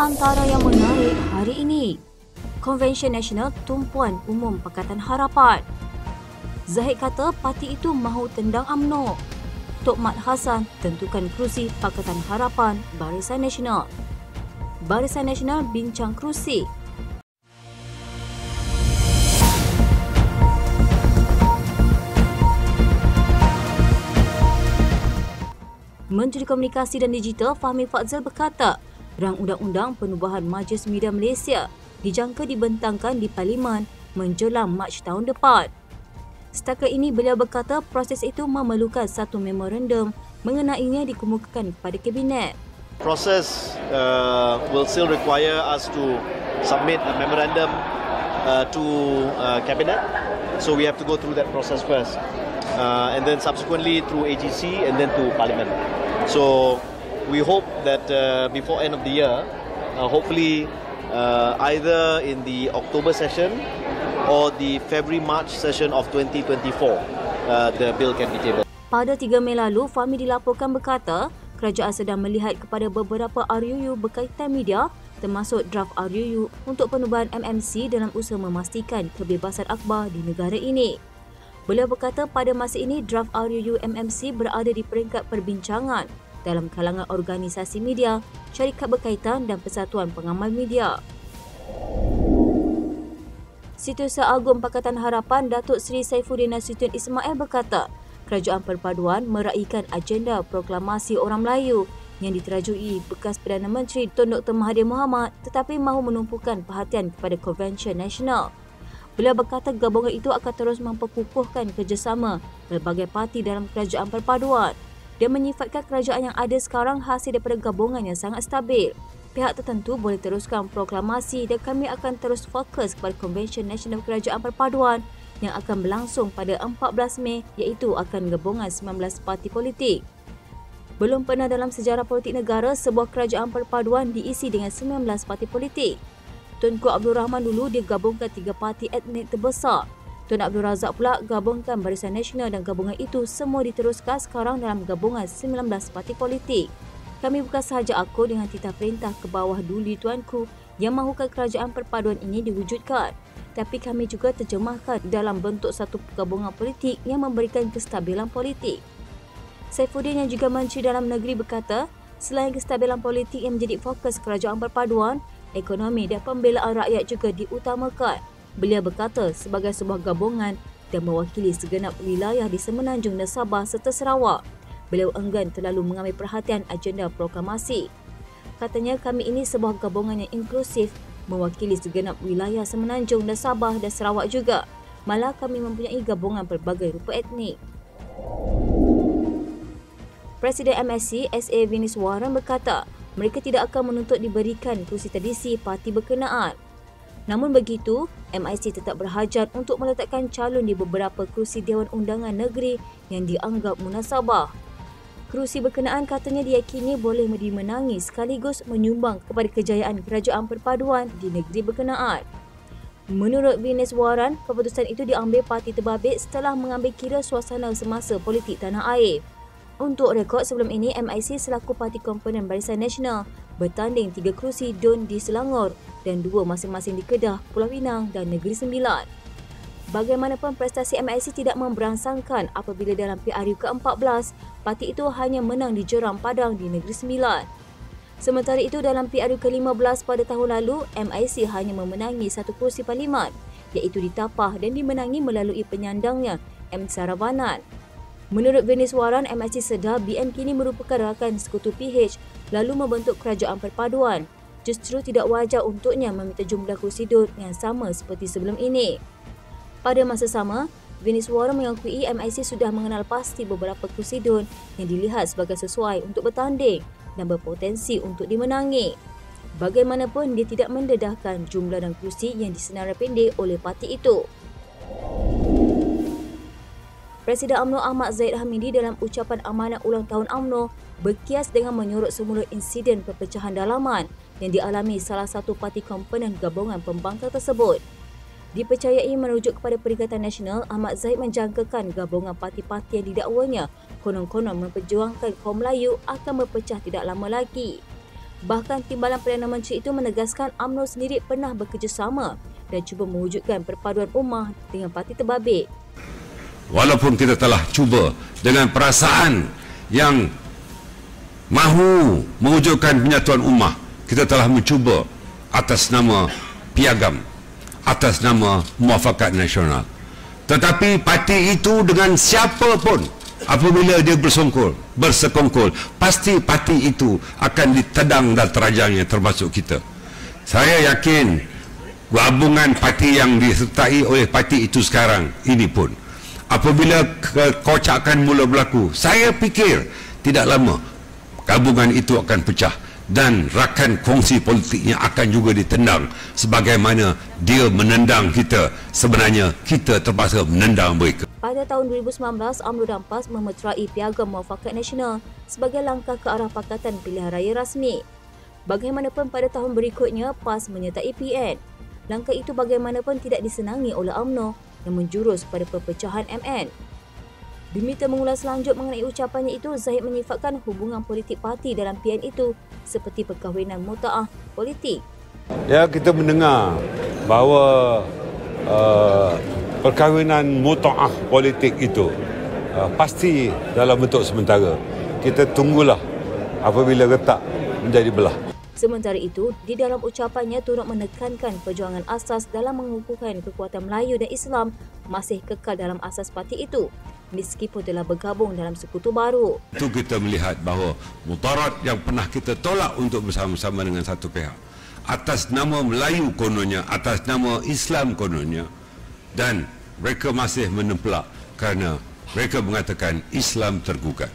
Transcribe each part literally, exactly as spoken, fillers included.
antara yang menarik hari ini, Konvensyen Nasional Tumpuan Umum Pakatan Harapan. Zahid kata parti itu mahu tendang U M N O. Tok Mat Hasan tentukan kerusi Pakatan Harapan Barisan Nasional. Barisan Nasional bincang kerusi. Menteri Komunikasi dan Digital Fahmi Fadzil berkata, rang undang-undang penubuhan Majlis Media Malaysia dijangka dibentangkan di Parlimen menjelang Mac tahun depan. Setakat ini beliau berkata proses itu memerlukan satu memorandum mengenainya dikemukakan kepada Kabinet. Proses uh, will still require us to submit a memorandum uh, to uh, Cabinet. So we have to go through that process first. Uh, and then subsequently through A G C and then to Parliament. So we hope that uh, before end of the year, uh, hopefully uh, either in the October session or the February-March session of twenty twenty-four, uh, the bill can be tabled. Pada tiga Mei lalu, Fahmi dilaporkan berkata, kerajaan sedang melihat kepada beberapa R U U berkaitan media, termasuk draft R U U untuk penubuhan M M C dalam usaha memastikan kebebasan akhbar di negara ini. Beliau berkata pada masa ini, draft R U U M M C berada di peringkat perbincangan dalam kalangan organisasi media, syarikat berkaitan dan persatuan pengamal media. Setiausaha Agung Pakatan Harapan Datuk Seri Saifuddin Nasution Ismail berkata, Kerajaan Perpaduan meraihkan agenda proklamasi orang Melayu yang diterajui bekas Perdana Menteri Tun Dr Mahathir Mohamad tetapi mahu menumpukan perhatian kepada Konvensyen Nasional. Beliau berkata gabungan itu akan terus memperkukuhkan kerjasama pelbagai parti dalam Kerajaan Perpaduan. Dia menyifatkan kerajaan yang ada sekarang hasil daripada gabungan yang sangat stabil. Pihak tertentu boleh teruskan proklamasi dan kami akan terus fokus kepada Konvensyen Nasional Kerajaan Perpaduan yang akan berlangsung pada empat belas Mei iaitu akan gabungan sembilan belas parti politik. Belum pernah dalam sejarah politik negara sebuah kerajaan perpaduan diisi dengan sembilan belas parti politik. Tunku Abdul Rahman dulu dia gabungkan tiga parti etnik terbesar. Tun Abdul Razak pula gabungkan Barisan Nasional dan gabungan itu semua diteruskan sekarang dalam gabungan sembilan belas parti politik. Kami bukan sahaja aku dengan titah perintah ke bawah duli tuanku yang mahukan kerajaan perpaduan ini diwujudkan. Tapi kami juga terjemahkan dalam bentuk satu gabungan politik yang memberikan kestabilan politik. Saifuddin yang juga Menteri Dalam Negeri berkata, selain kestabilan politik yang menjadi fokus kerajaan perpaduan, ekonomi dan pembelaan rakyat juga diutamakan. Beliau berkata sebagai sebuah gabungan dan mewakili segenap wilayah di Semenanjung dan Sabah serta Sarawak. Beliau enggan terlalu mengambil perhatian agenda proklamasi. Katanya kami ini sebuah gabungan yang inklusif mewakili segenap wilayah Semenanjung dan Sabah dan Sarawak juga. Malah kami mempunyai gabungan pelbagai rupa etnik. Presiden M S C S. Vigneswaran berkata, mereka tidak akan menuntut diberikan kerusi tradisi parti berkenaan. Namun begitu, M I C tetap berhajat untuk meletakkan calon di beberapa kerusi Dewan Undangan Negeri yang dianggap munasabah. Kerusi berkenaan katanya diyakini boleh dimenangi sekaligus menyumbang kepada kejayaan kerajaan perpaduan di negeri berkenaan. Menurut Vigneswaran, keputusan itu diambil parti terbabit setelah mengambil kira suasana semasa politik tanah air. Untuk rekod sebelum ini, M I C selaku parti komponen Barisan Nasional bertanding tiga kerusi D U N di Selangor dan dua masing-masing di Kedah, Pulau Pinang dan Negeri Sembilan. Bagaimanapun prestasi M I C tidak memberangsangkan apabila dalam P R U ke empat belas, parti itu hanya menang di Jeram Padang di Negeri Sembilan. Sementara itu dalam P R U ke lima belas pada tahun lalu, M I C hanya memenangi satu kerusi parlimen iaitu ditapah dan dimenangi melalui penyandangnya M Saravanan. Menurut Vigneswaran, M I C sedar B N kini merupakan rakan sekutu P H lalu membentuk kerajaan perpaduan. Justru tidak wajar untuknya meminta jumlah kerusi D U N yang sama seperti sebelum ini. Pada masa sama, Vigneswaran mengakui M I C sudah mengenal pasti beberapa kerusi D U N yang dilihat sebagai sesuai untuk bertanding dan berpotensi untuk dimenangi. Bagaimanapun, dia tidak mendedahkan jumlah dan kerusi yang disenarai pendek oleh parti itu. Presiden U M N O Ahmad Zahid Hamidi dalam ucapan amanat ulang tahun U M N O berkias dengan menyorot semula insiden perpecahan dalaman yang dialami salah satu parti komponen gabungan pembangkang tersebut. Dipercayai merujuk kepada Perikatan Nasional, Ahmad Zahid menjangkakan gabungan parti-parti yang didakwanya konon-konon memperjuangkan kaum Melayu akan berpecah tidak lama lagi. Bahkan Timbalan Perdana Menteri itu menegaskan U M N O sendiri pernah bekerjasama dan cuba mewujudkan perpaduan ummah dengan parti terbabit. Walaupun kita telah cuba dengan perasaan yang mahu mewujudkan penyatuan ummah, kita telah mencuba atas nama piagam, atas nama muafakat nasional. Tetapi parti itu dengan siapa pun, apabila dia bersongkol, bersekongkol, pasti parti itu akan ditedang dan terajangnya, termasuk kita. Saya yakin gabungan parti yang disertai oleh parti itu sekarang ini pun, apabila kekocakan mula berlaku, saya fikir tidak lama gabungan itu akan pecah dan rakan kongsi politiknya akan juga ditendang sebagaimana dia menendang kita. Sebenarnya kita terpaksa menendang mereka. Pada tahun dua ribu sembilan belas, U M N O dan P A S memeterai Piagam Muafakat Nasional sebagai langkah ke arah Pakatan Pilihan Raya rasmi. Bagaimanapun pada tahun berikutnya, P A S menyertai P N. Langkah itu bagaimanapun tidak disenangi oleh U M N O yang menjurus pada perpecahan M N. Demi mengulas lanjut mengenai ucapannya itu, Zahid menyifatkan hubungan politik parti dalam P N itu seperti perkahwinan mutaah politik. Ya, kita mendengar bahawa uh, perkahwinan mutaah politik itu uh, pasti dalam bentuk sementara. Kita tunggulah apabila retak menjadi belah. Sementara itu, di dalam ucapannya turut menekankan perjuangan asas dalam mengukuhkan kekuatan Melayu dan Islam masih kekal dalam asas parti itu, meskipun telah bergabung dalam sekutu baru. Itu kita melihat bahawa mutarat yang pernah kita tolak untuk bersama-sama dengan satu pihak, atas nama Melayu kononnya, atas nama Islam kononnya, dan mereka masih menempelak kerana mereka mengatakan Islam tergugat.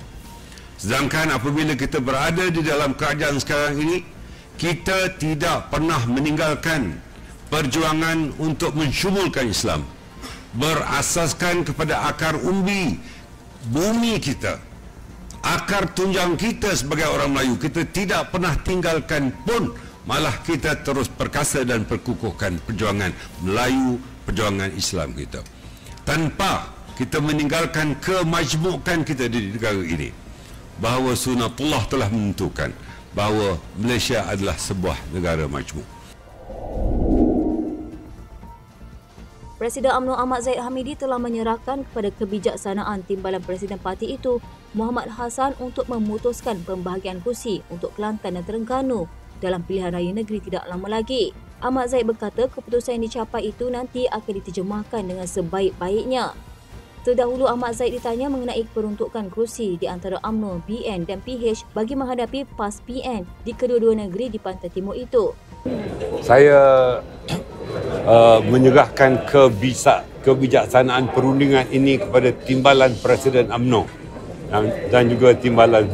Sedangkan apabila kita berada di dalam keadaan sekarang ini, kita tidak pernah meninggalkan perjuangan untuk mensyumulkan Islam berasaskan kepada akar umbi bumi kita, akar tunjang kita sebagai orang Melayu. Kita tidak pernah tinggalkan pun, malah kita terus perkasa dan perkukuhkan perjuangan Melayu, perjuangan Islam kita, tanpa kita meninggalkan kemajmukan kita di negara ini, bahawa sunatullah telah menentukan bahawa Malaysia adalah sebuah negara majmuk. Presiden U M N O Ahmad Zahid Hamidi telah menyerahkan kepada kebijaksanaan Timbalan Presiden Parti itu, Mohamad Hasan, untuk memutuskan pembahagian kursi untuk Kelantan dan Terengganu dalam pilihan raya negeri tidak lama lagi. Ahmad Zahid berkata keputusan yang dicapai itu nanti akan diterjemahkan dengan sebaik-baiknya. Terdahulu Ahmad Zahid ditanya mengenai peruntukan kerusi di antara U M N O, B N dan P H bagi menghadapi P A S P N di kedua-dua negeri di Pantai Timur itu. Saya uh, menyerahkan kebijaksanaan perundingan ini kepada Timbalan Presiden U M N O dan, dan juga Timbalan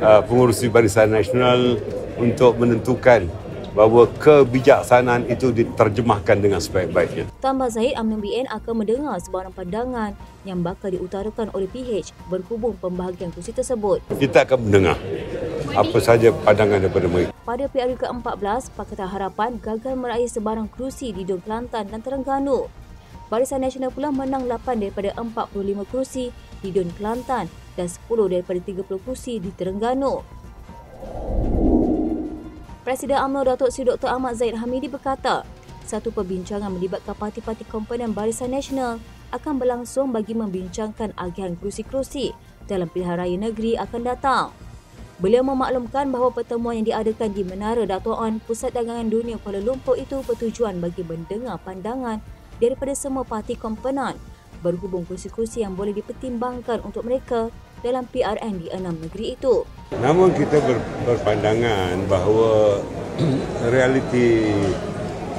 uh, Pengurusi Barisan Nasional untuk menentukan bahawa kebijaksanaan itu diterjemahkan dengan sebaik-baiknya. Tambah Zahid, U M N O B N akan mendengar sebarang pandangan yang bakal diutarakan oleh P H berhubung pembahagian kursi tersebut. Kita akan mendengar apa sahaja pandangan daripada mereka. Pada P R U ke empat belas, Pakatan Harapan gagal meraih sebarang kerusi di D U N Kelantan dan Terengganu. Barisan Nasional pula menang lapan daripada empat puluh lima kerusi di D U N Kelantan dan sepuluh daripada tiga puluh kerusi di Terengganu. Presiden U M N O Datuk Seri Doktor Ahmad Zahid Hamidi berkata, satu perbincangan melibatkan parti-parti komponen Barisan Nasional akan berlangsung bagi membincangkan agihan kerusi-kerusi dalam pilihan raya negeri akan datang. Beliau memaklumkan bahawa pertemuan yang diadakan di Menara Datuan Pusat Dagangan Dunia Kuala Lumpur itu bertujuan bagi mendengar pandangan daripada semua parti komponen berhubung kerusi-kerusi yang boleh dipertimbangkan untuk mereka dalam P R N di enam negeri itu. Namun kita ber, berpandangan bahawa realiti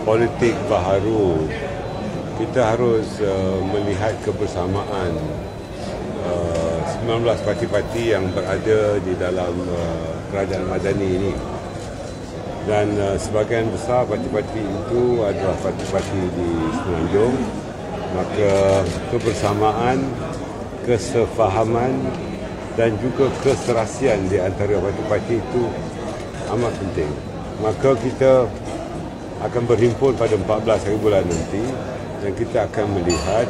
politik baharu, kita harus uh, melihat kebersamaan uh, sembilan belas parti-parti yang berada di dalam uh, Kerajaan Madani ini. Dan uh, sebahagian besar parti-parti itu adalah parti-parti di Semenanjung. Maka kebersamaan, kesefahaman dan juga keserasian di antara parti-parti itu amat penting. Maka kita akan berhimpun pada empat belas hari bulan nanti dan kita akan melihat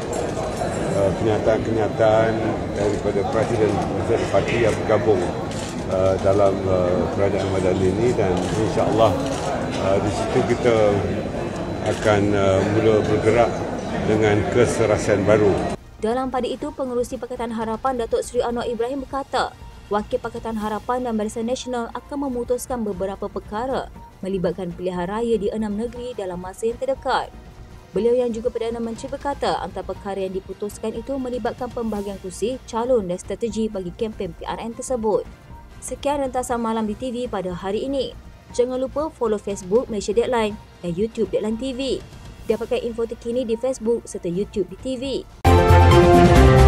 uh, kenyataan-kenyataan daripada presiden-presiden parti yang bergabung uh, dalam uh, Kerajaan Madani ini, dan insya-Allah uh, di situ kita akan uh, mula bergerak dengan keserasian baru. Dalam pada itu, Pengerusi Pakatan Harapan Datuk Seri Anwar Ibrahim berkata, Wakil Pakatan Harapan dan Barisan Nasional akan memutuskan beberapa perkara melibatkan pilihan raya di enam negeri dalam masa yang terdekat. Beliau yang juga Perdana Menteri berkata antara perkara yang diputuskan itu melibatkan pembahagian kursi, calon dan strategi bagi kempen P R N tersebut. Sekian rentasan malam di T V pada hari ini. Jangan lupa follow Facebook Malaysia Dateline dan YouTube Dateline T V. Dapatkan info terkini di Facebook serta YouTube di T V.